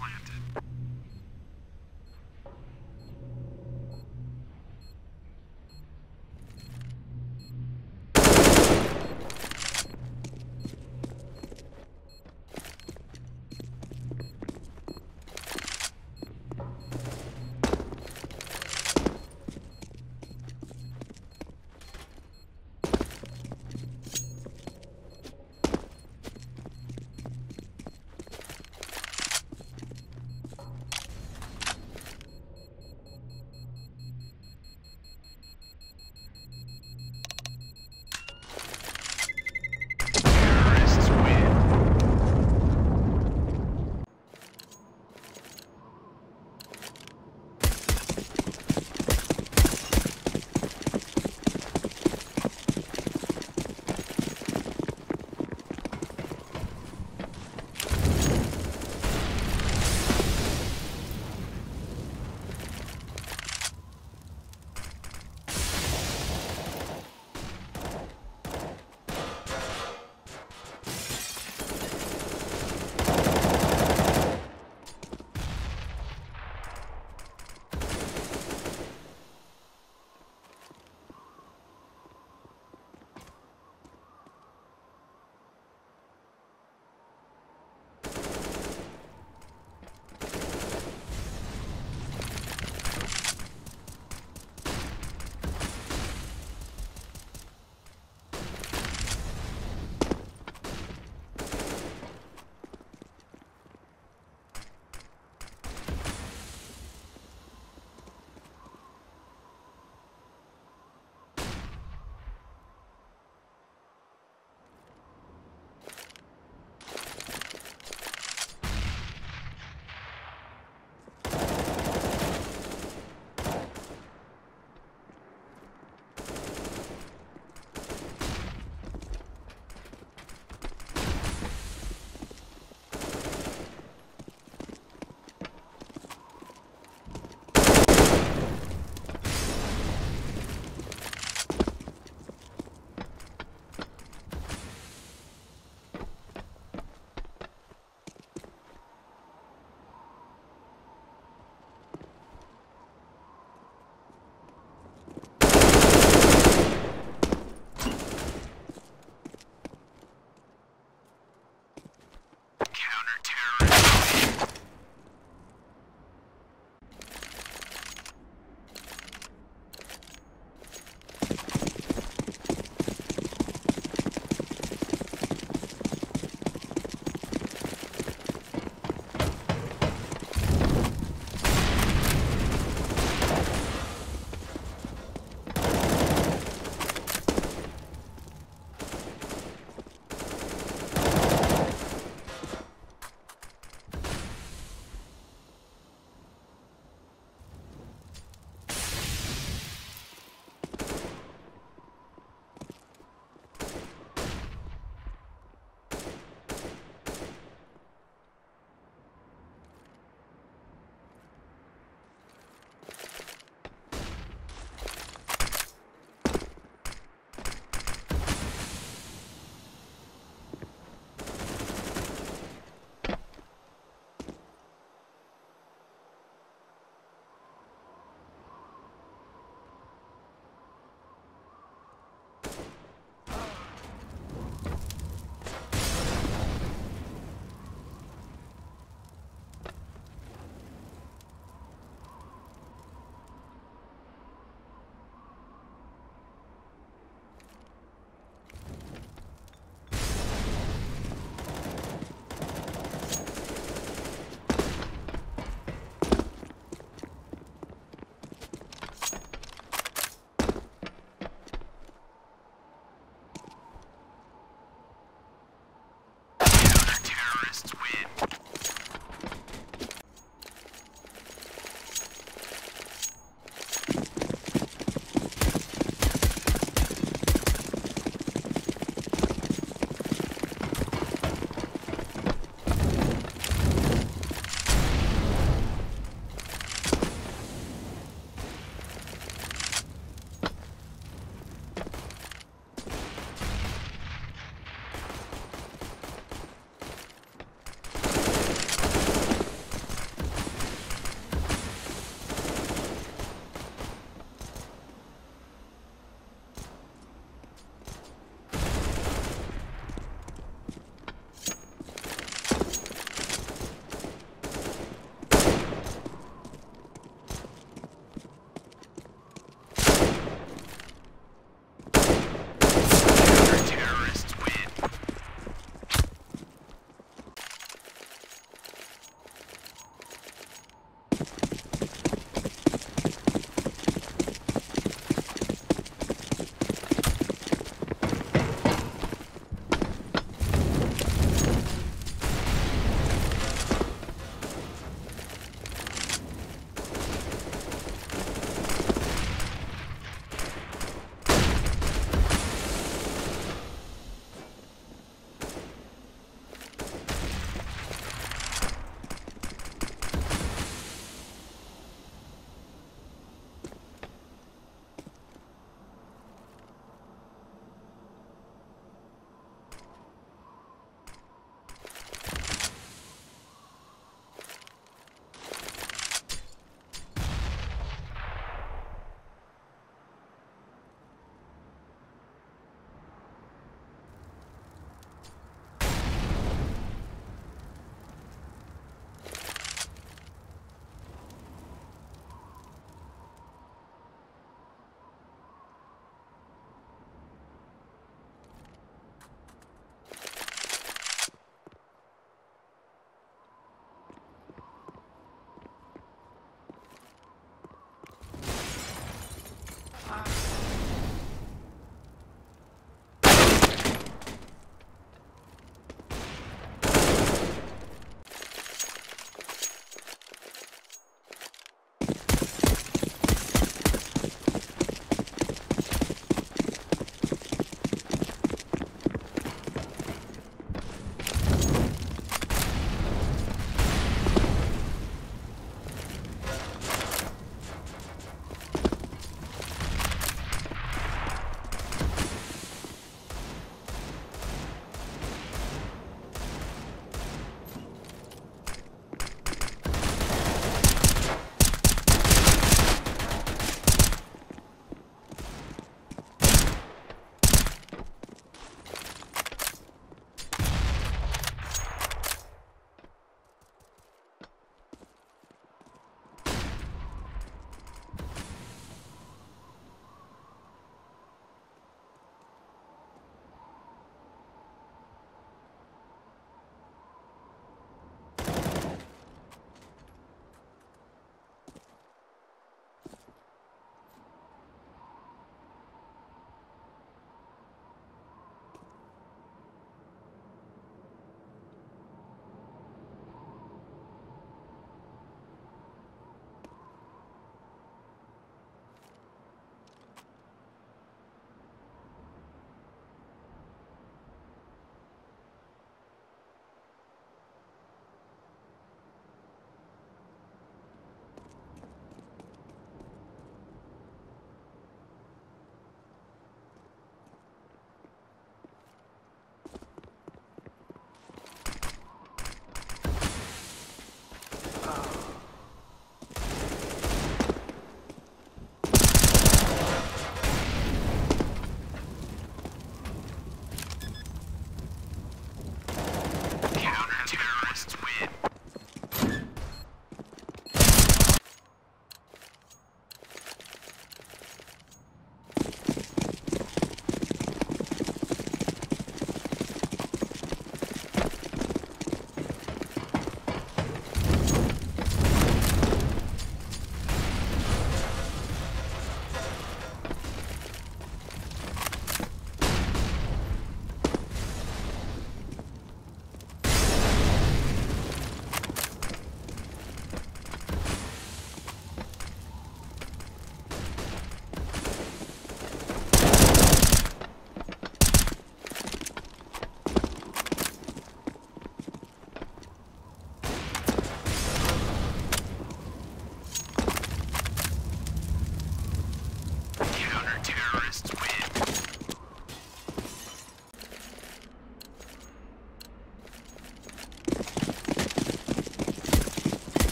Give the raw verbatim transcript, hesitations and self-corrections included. planted.